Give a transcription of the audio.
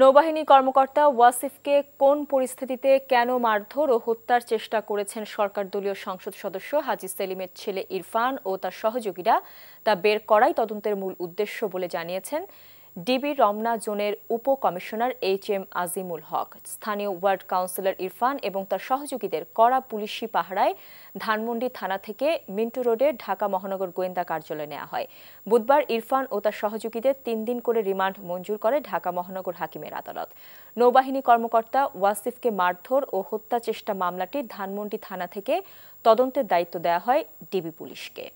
নৌবাহিনী কর্মকর্তা ওয়াসিফকে কোন পরিস্থিতিতে কেন মারধর ও হত্যার চেষ্টা করেছেন সরকার দলীয় সংসদ সদস্য হাজী সেলিমের ছেলে ইরফান ও তার সহযোগীরা তা বের করাই তদন্তের মূল উদ্দেশ্য বলে জানিয়েছেন ডিবি রমনা জোনের উপকমিশনার এইচএম আজিমুল হক। স্থানীয় ওয়ার্ড কাউন্সিলর ইরফান এবং তার সহযোগীদের কড়া পুলিশি পাহারায় ধানমন্ডি থানা থেকে মিন্টু রোডে ঢাকা মহানগর গোয়েন্দা কার্যালয়ে নেওয়া হয়। বুধবার ইরফান ও তার সহযোগীদের 3 দিন করে রিমান্ড মঞ্জুর করে ঢাকা মহানগর হাকিমের আদালত। নৌবাহিনী কর্মকর্তা ওয়াসিফকে মারধর ও হত্যা চেষ্টা মামলাটি ধানমন্ডি থানা থেকে তদন্তের দায়িত্ব দেওয়া হয় ডিবি পুলিশকে।